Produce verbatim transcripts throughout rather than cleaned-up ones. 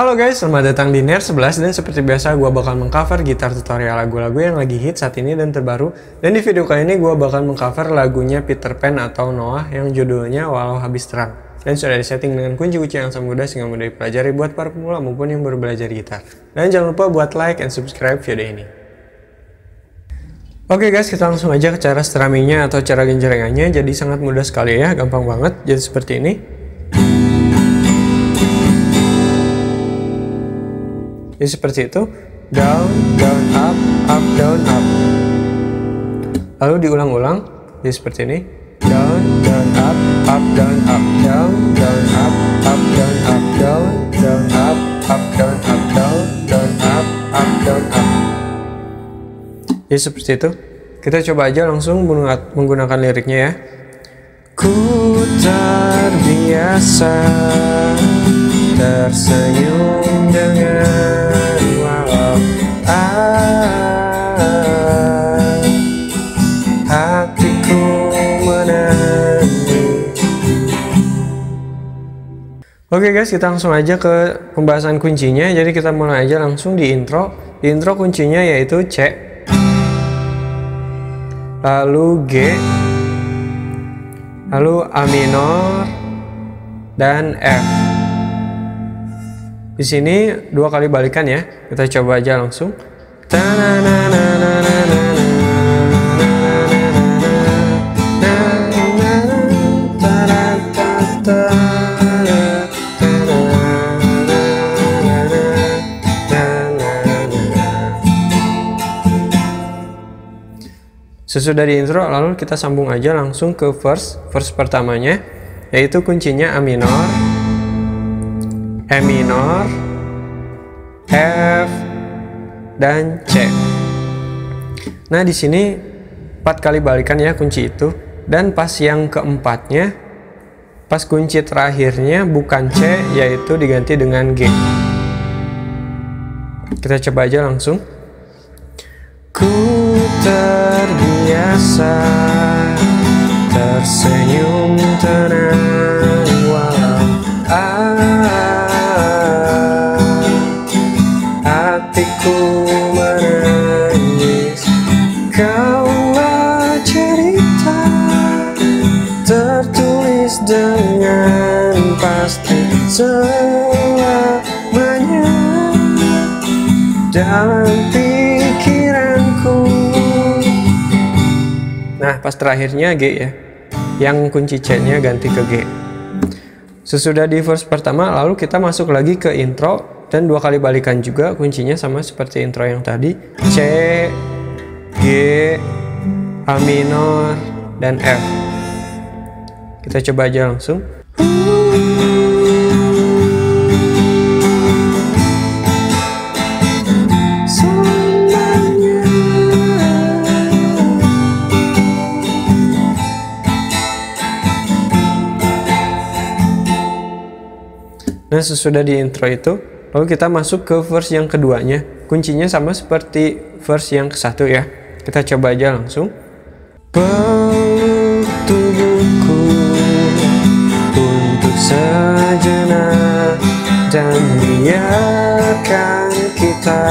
Halo guys, selamat datang di Nerd sebelas dan seperti biasa gue bakal mengcover gitar tutorial lagu-lagu yang lagi hit saat ini dan terbaru. Dan di video kali ini gue bakal mengcover lagunya Peter Pan atau Noah yang judulnya Walau Habis Terang. Dan sudah disetting dengan kunci-kunci yang sangat mudah sehingga mudah dipelajari buat para pemula maupun yang baru belajar gitar. Dan jangan lupa buat like and subscribe video ini. Oke guys, kita langsung aja ke cara strummingnya atau cara genjrengannya. Jadi sangat mudah sekali ya, gampang banget. Jadi seperti ini. Ya, seperti itu, down, down, up, up, down, up. Lalu diulang-ulang, jadi seperti ini, down, down, up, up, down, up, down, down, up, up, down, up, down, down, up, up, down, up, down, down, up, up, down, up. Ya, seperti itu. Kita coba aja langsung menggunakan liriknya ya. Ku terbiasa tersenyum dengan Oke guys, kita langsung aja ke pembahasan kuncinya. Jadi kita mulai aja langsung di intro. Di intro kuncinya yaitu C, lalu G, lalu A minor dan F. Di sini dua kali balikan ya. Kita coba aja langsung. Sesudah di intro, lalu kita sambung aja langsung ke verse. Verse pertamanya, yaitu kuncinya A minor, E minor, F, dan C. Nah, di sini empat kali balikan ya kunci itu. Dan pas yang keempatnya, pas kunci terakhirnya bukan C, yaitu diganti dengan G. Kita coba aja langsung. Ku terbiasa tersenyum tenang walau ah, hatiku menangis, kaulah cerita tertulis dengan pasti selamanya dalam pikiranku. Nah, pas terakhirnya G ya, yang kunci C-nya ganti ke G. Sesudah di verse pertama, lalu kita masuk lagi ke intro, dan dua kali balikan juga, kuncinya sama seperti intro yang tadi, C, G, A minor, dan F. Kita coba aja langsung. Nah, sesudah di intro itu, lalu kita masuk ke verse yang keduanya. Kuncinya sama seperti verse yang kesatu ya. Kita coba aja langsung. Peluk tubuhku untuk sejenak dan biarkan kita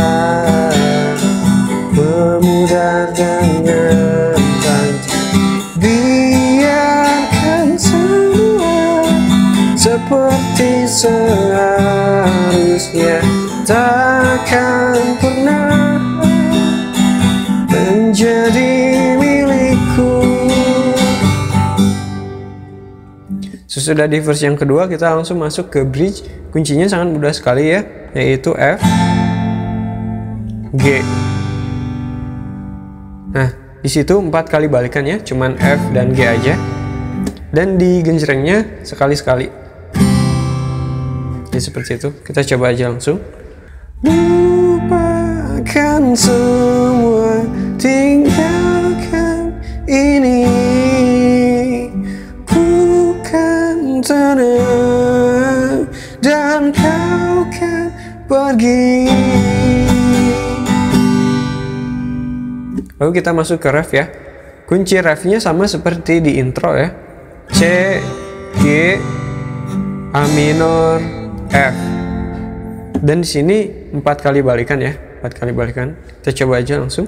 memudar dengan pantai. Biarkan semua seperti seharusnya, takkan pernah menjadi milikku. Sesudah di verse yang kedua, kita langsung masuk ke bridge. Kuncinya sangat mudah sekali ya, yaitu F, G. Nah, di situ empat kali balikan ya, cuman F dan G aja. Dan di genjrengnya sekali-sekali. Jadi seperti itu, kita coba aja langsung. Lupakan semua, tinggalkan ini. Ku kan tenang dan kau kan pergi. Lalu kita masuk ke ref ya. Kunci refnya sama seperti di intro ya. C, G, A minor, F. Dan di sini empat kali balikan ya, empat kali balikan. Kita coba aja langsung.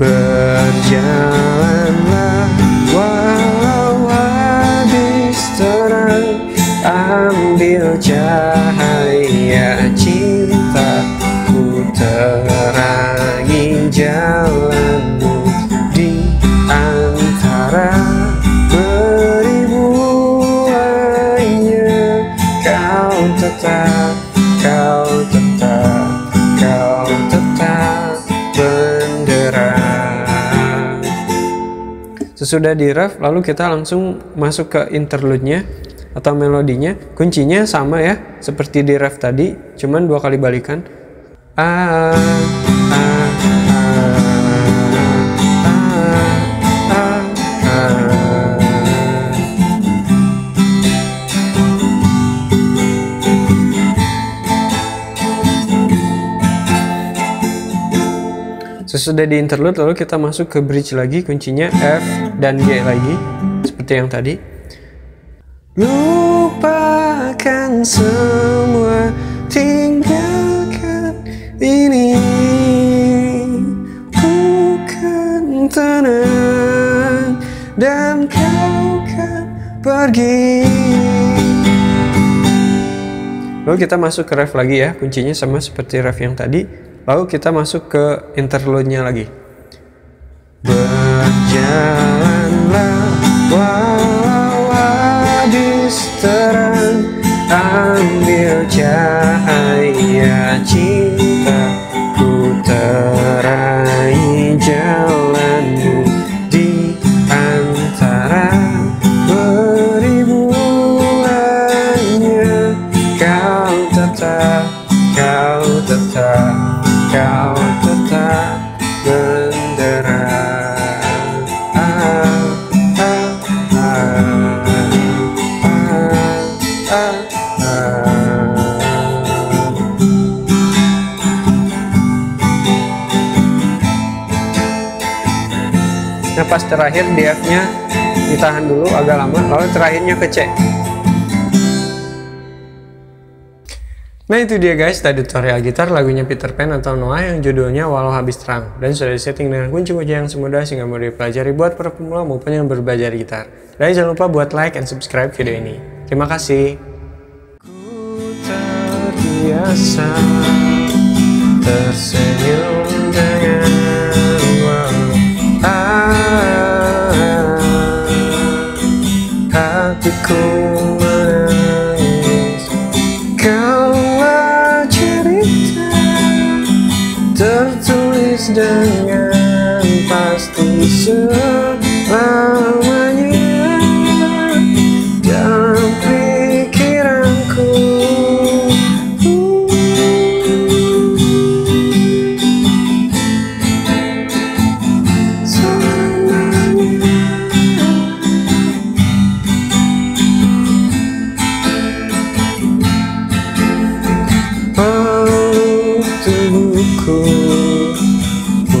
Berjalanlah walau habis terang, ambil cahaya cintaku, terangi jalanmu di antara beribu lainnya. Kau tetap, kau tetap, kau tetap benderang. Sesudah di ref, lalu kita langsung masuk ke interlude-nya atau melodinya. Kuncinya sama ya seperti di ref tadi, cuman dua kali balikan. Ah, ah, ah, ah, ah. Sesudah di interlude, lalu kita masuk ke bridge lagi. Kuncinya F dan G lagi seperti yang tadi. Lupakan semua, tinggalkan ini, bukan tenang, dan kau kan pergi. Lalu kita masuk ke ref lagi ya, kuncinya sama seperti ref yang tadi. Lalu kita masuk ke interlude-nya lagi. Berjalanlah terang, ambil cahaya cintaku, terangi jalanmu di antara beribu lainnya. Kau tetap, kau tetap, kau tetap benderang. Nah pas terakhir di F-nya ditahan dulu agak lama, lalu terakhirnya ke C. Nah itu dia guys, tadi tutorial gitar lagunya Peter Pan atau Noah yang judulnya Walau Habis Terang, dan sudah disetting dengan kunci kunci yang semudah sehingga mudah dipelajari buat para pemula maupun yang berbelajar gitar. Dan jangan lupa buat like and subscribe video ini. Terima kasih. Ku terbiasa tersenyum dengan hatiku menangis, kaulah cerita tertulis dengan pasti selamanya dalam pikiranku.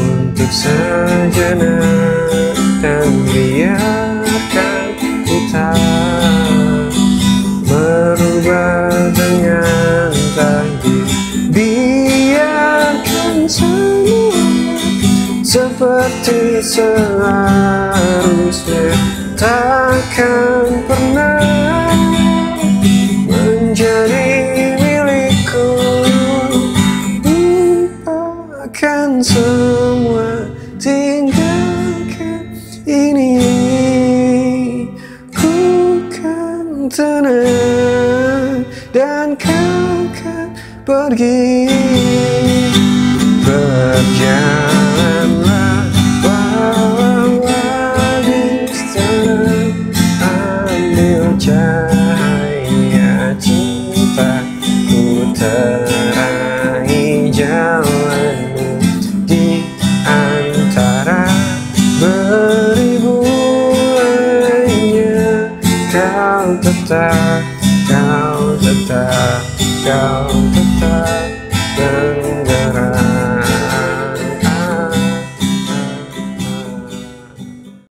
Untuk sejenak dan biarkan kita berubah dengan takdir. Biarkan semua seperti seharusnya, takkan pernah menjadi semua, tinggalkan ini, ku kan tenang, dan kau kan pergi.